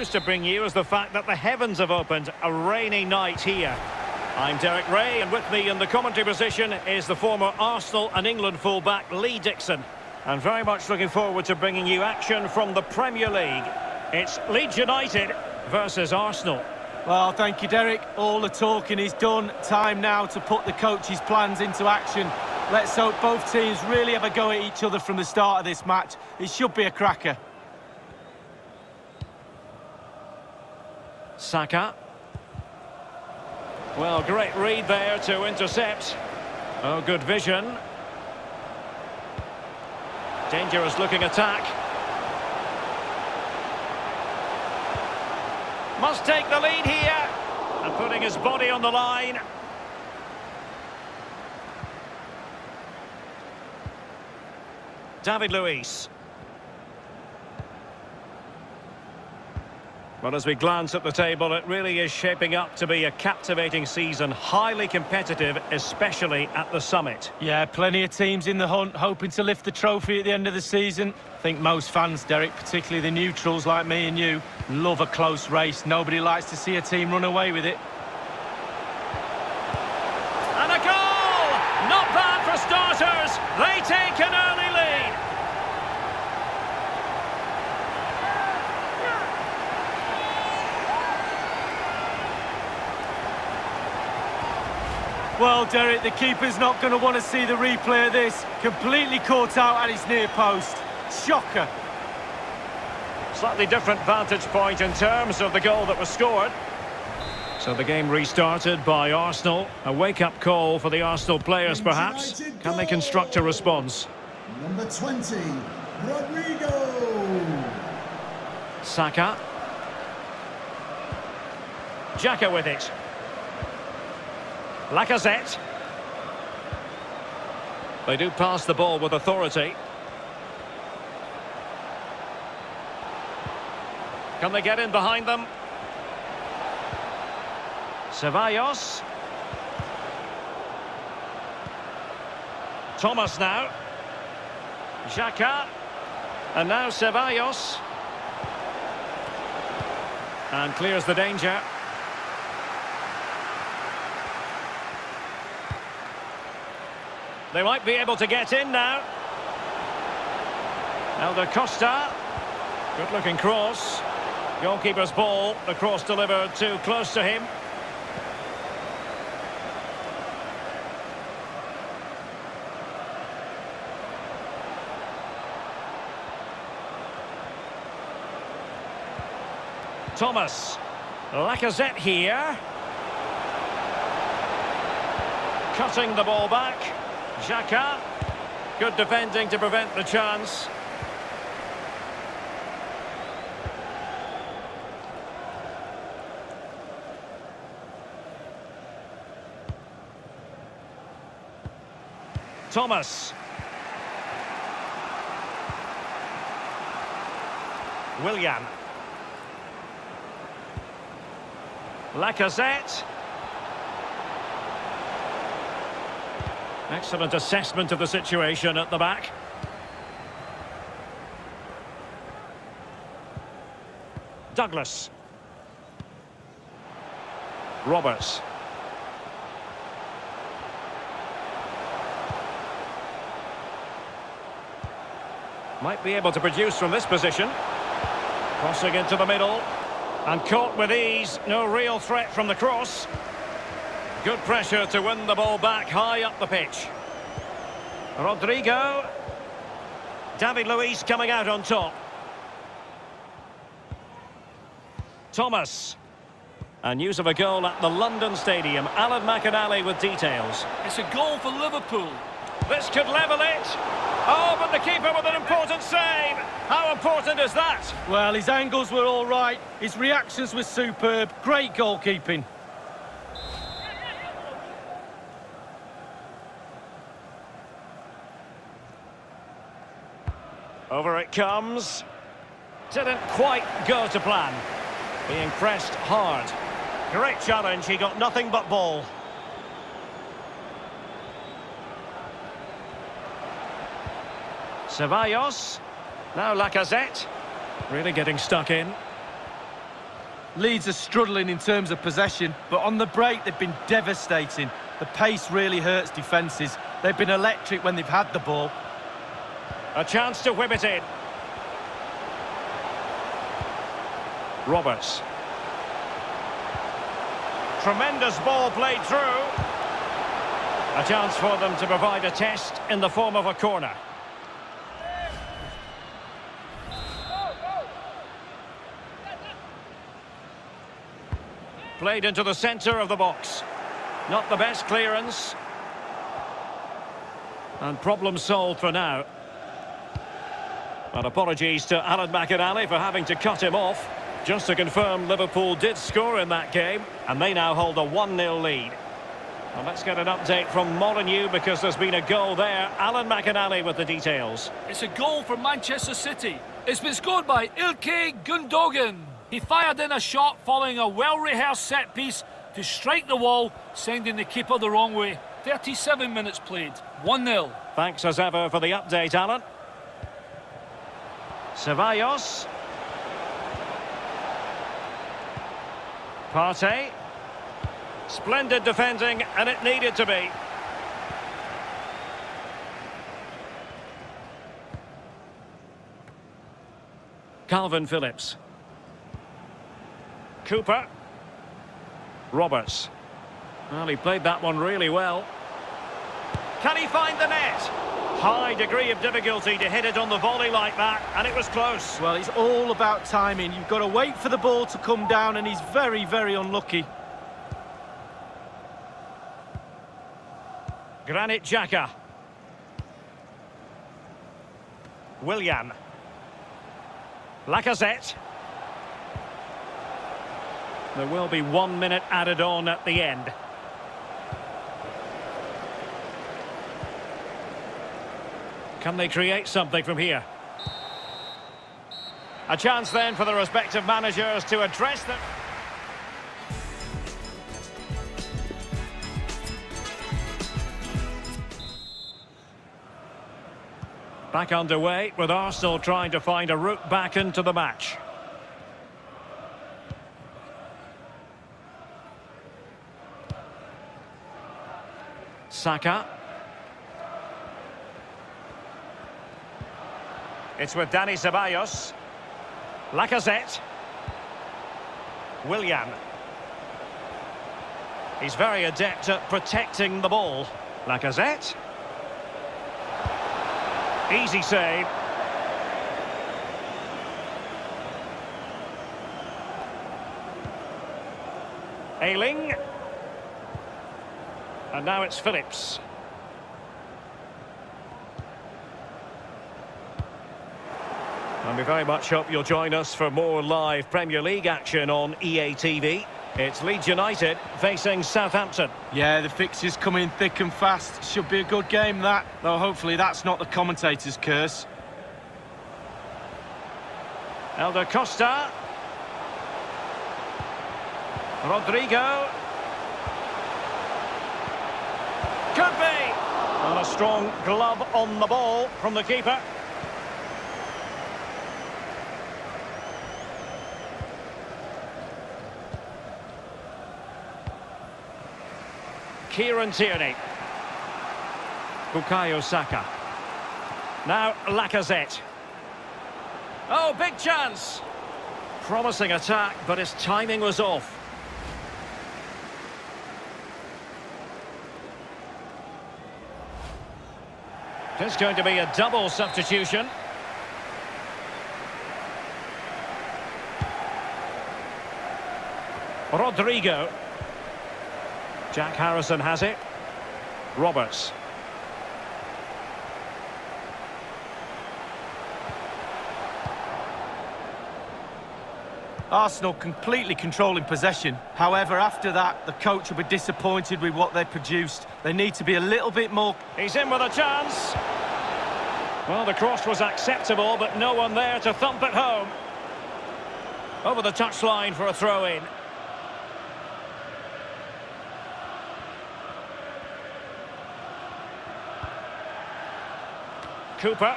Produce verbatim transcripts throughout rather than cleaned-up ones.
news to bring you is the fact that the heavens have opened, a rainy night here. I'm Derek Ray, and with me in the commentary position is the former Arsenal and England fullback Lee Dixon. And very much looking forward to bringing you action from the Premier League. It's Leeds United versus Arsenal. Well, thank you, Derek. All the talking is done. Time now to put the coach's plans into action. Let's hope both teams really have a go at each other from the start of this match. It should be a cracker. Saka. Well, great read there to intercept. Oh, good vision. Dangerous looking attack. Must take the lead here. And putting his body on the line. David Luiz. Well, as we glance at the table, it really is shaping up to be a captivating season, highly competitive, especially at the summit. Yeah, plenty of teams in the hunt, hoping to lift the trophy at the end of the season. I think most fans, Derek, particularly the neutrals like me and you, love a close race. Nobody likes to see a team run away with it. And a goal! Not bad for starters! They take an early lead! Well, Derek, the keeper's not going to want to see the replay of this. Completely caught out at his near post. Shocker. Slightly different vantage point in terms of the goal that was scored. So the game restarted by Arsenal. A wake-up call for the Arsenal players, perhaps. Can they construct a response? Number twenty, Rodrigo. Saka. Xhaka with it. Lacazette. They do pass the ball with authority. Can they get in behind them? Ceballos. Thomas now. Xhaka. And now Ceballos. And clears the danger. They might be able to get in now. Elder Costa. Good-looking cross. Goalkeeper's ball. The cross delivered too close to him. Thomas. Lacazette here. Cutting the ball back. Xhaka, good defending to prevent the chance. Thomas. Willian. Lacazette. Excellent assessment of the situation at the back. Douglas. Roberts. Might be able to produce from this position. Crossing into the middle. And caught with ease. No real threat from the cross. Good pressure to win the ball back high up the pitch. Rodrigo. David Luiz coming out on top. Thomas. And news of a goal at the London Stadium. Alan McAnally with details. It's a goal for Liverpool. This could level it. Oh, but the keeper with an important save. How important is that? Well, his angles were all right. His reactions were superb. Great goalkeeping. Over it comes. Didn't quite go to plan. Being pressed hard. Great challenge. He got nothing but ball. Ceballos. Now Lacazette. Really getting stuck in. Leeds are struggling in terms of possession, but on the break they've been devastating. The pace really hurts defences. They've been electric when they've had the ball. A chance to whip it in. Roberts. Tremendous ball played through. A chance for them to provide a test in the form of a corner. Played into the centre of the box. Not the best clearance. And problem solved for now. And apologies to Alan McAnally for having to cut him off. Just to confirm, Liverpool did score in that game, and they now hold a one nil lead. Well, let's get an update from Molyneux, because there's been a goal there. Alan McAnally with the details. It's a goal for Manchester City. It's been scored by Ilkay Gundogan. He fired in a shot following a well-rehearsed set-piece to strike the wall, sending the keeper the wrong way. thirty-seven minutes played, one nil. Thanks as ever for the update, Alan. Ceballos. Partey. Splendid defending, and it needed to be. Calvin Phillips. Cooper. Roberts. Well, he played that one really well. Can he find the net? High degree of difficulty to hit it on the volley like that, and it was close. Well, it's all about timing. You've got to wait for the ball to come down, and he's very, very unlucky. Granit Xhaka. Willian. Lacazette. There will be one minute added on at the end. Can they create something from here? A chance then for the respective managers to address them. Back underway, with Arsenal trying to find a route back into the match. Saka. It's with Danny Ceballos. Lacazette. Willian. He's very adept at protecting the ball. Lacazette. Easy save. Ayling. And now it's Phillips. And we very much hope you'll join us for more live Premier League action on E A T V. It's Leeds United facing Southampton. Yeah, the fixtures come in thick and fast. Should be a good game, that. Though hopefully that's not the commentator's curse. Elder Costa. Rodrigo. Could be! And a strong glove on the ball from the keeper. Kieran Tierney. Bukayo Saka. Now Lacazette. Oh, big chance! Promising attack, but his timing was off. There's going to be a double substitution. Rodrigo. Jack Harrison has it. Roberts. Arsenal completely controlling possession. However, after that, the coach will be disappointed with what they produced. They need to be a little bit more... He's in with a chance. Well, the cross was acceptable, but no one there to thump it home. Over the touchline for a throw-in. Cooper.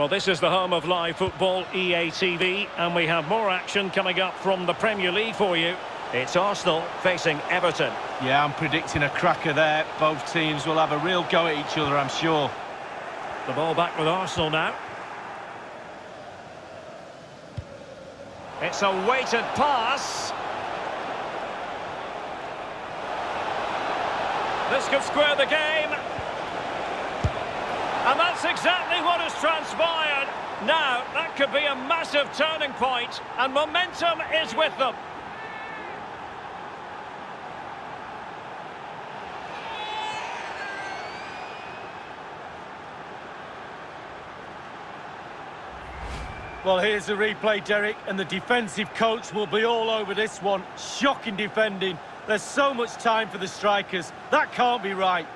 Well, this is the home of live football, E A T V, and we have more action coming up from the Premier League for you. It's Arsenal facing Everton. Yeah, I'm predicting a cracker there. Both teams will have a real go at each other, I'm sure. The ball back with Arsenal now. It's a weighted pass. This could square the game. And that's exactly what has transpired. Now, that could be a massive turning point, and momentum is with them. Well, here's the replay, Derek, and the defensive coach will be all over this one. Shocking defending. There's so much time for the strikers. That can't be right.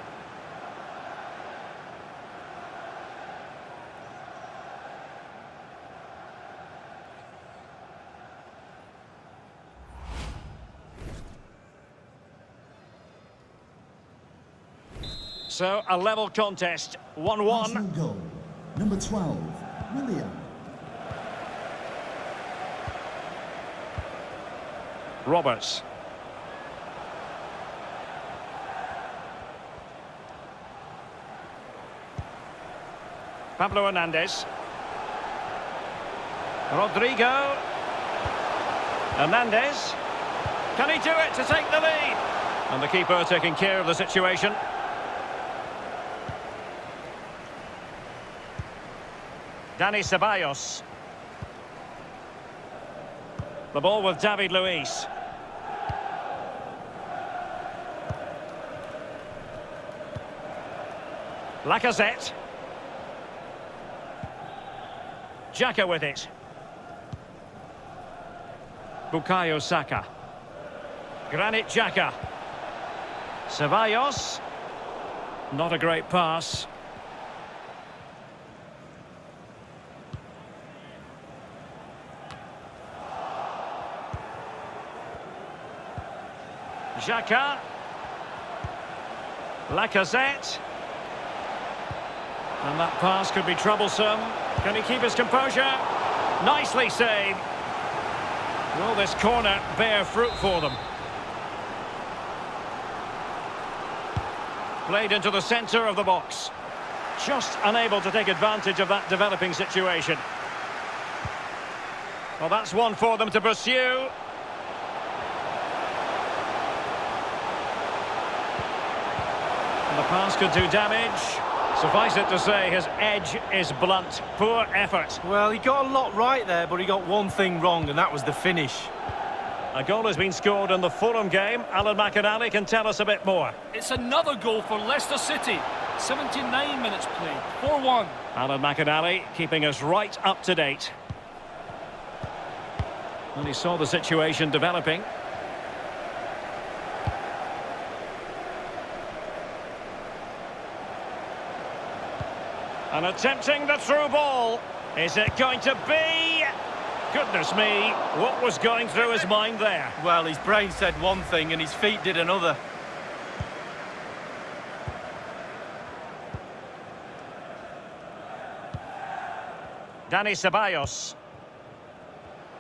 So, a level contest, one one. Goal, number twelve, Willian. Roberts. Pablo Hernandez. Rodrigo. Hernandez. Can he do it to take the lead? And the keeper taking care of the situation. Danny Ceballos. The ball with David Luiz. Lacazette. Xhaka with it. Bukayo Saka. Granit Xhaka. Ceballos. Not a great pass. Xhaka. Lacazette. And that pass could be troublesome. Can he keep his composure? Nicely saved. Will this corner bear fruit for them? Played into the centre of the box. Just unable to take advantage of that developing situation. Well, that's one for them to pursue. The pass could do damage. Suffice it to say, his edge is blunt. Poor effort. Well, he got a lot right there, but he got one thing wrong, and that was the finish. A goal has been scored in the Fulham game. Alan McAnally can tell us a bit more. It's another goal for Leicester City. seventy-nine minutes played, four one. Alan McAnally keeping us right up to date. And he saw the situation developing. And attempting the through ball. Is it going to be? Goodness me, what was going through his mind there? Well, his brain said one thing and his feet did another. Danny Ceballos.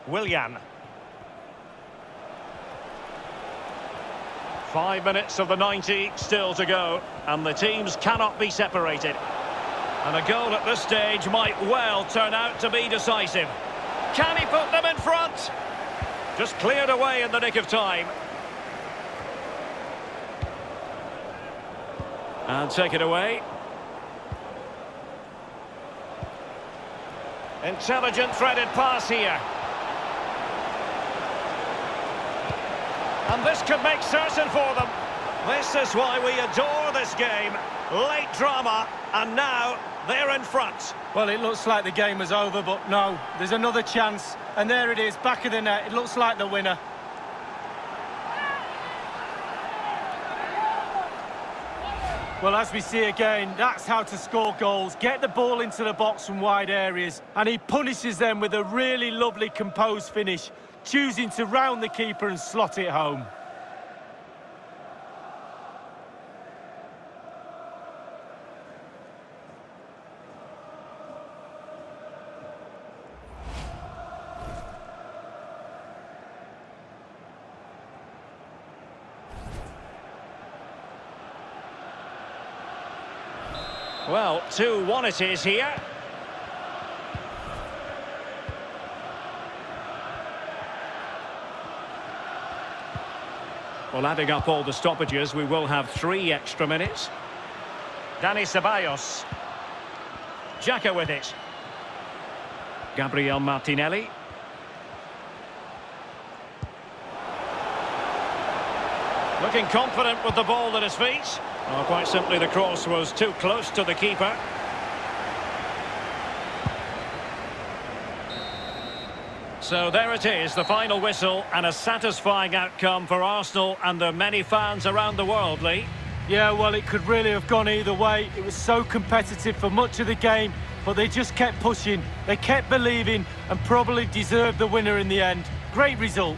Willian. Five minutes of the ninety still to go, and the teams cannot be separated. And a goal at this stage might well turn out to be decisive. Can he put them in front? Just cleared away in the nick of time. And take it away. Intelligent threaded pass here. And this could make certain for them. This is why we adore this game. Late drama, and now they're in front. Well, it looks like the game is over, but no, there's another chance. And there it is, back of the net. It looks like the winner. Well, as we see again, that's how to score goals. Get the ball into the box from wide areas. And he punishes them with a really lovely composed finish, choosing to round the keeper and slot it home. Well, two one it is here. Well, adding up all the stoppages, we will have three extra minutes. Danny Ceballos. Xhaka with it. Gabriel Martinelli. Looking confident with the ball at his feet. Oh, quite simply, the cross was too close to the keeper. So there it is, the final whistle, and a satisfying outcome for Arsenal and their many fans around the world, Lee. Yeah, well, it could really have gone either way. It was so competitive for much of the game, but they just kept pushing, they kept believing, and probably deserved the winner in the end. Great result.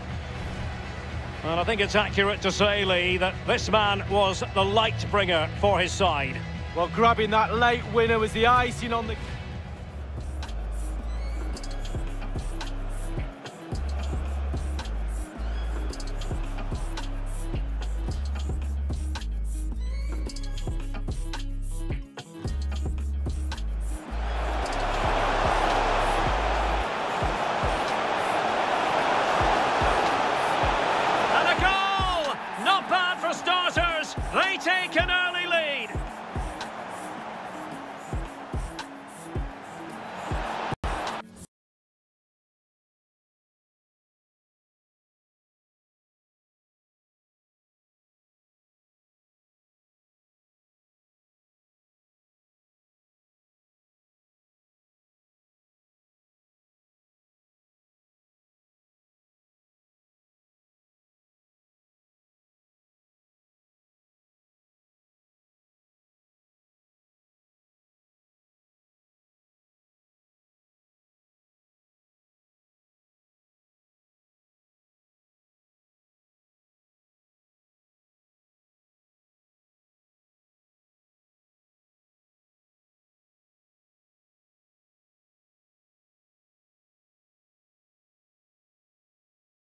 And I think it's accurate to say, Lee, that this man was the light bringer for his side. Well, grabbing that late winner was the icing on the...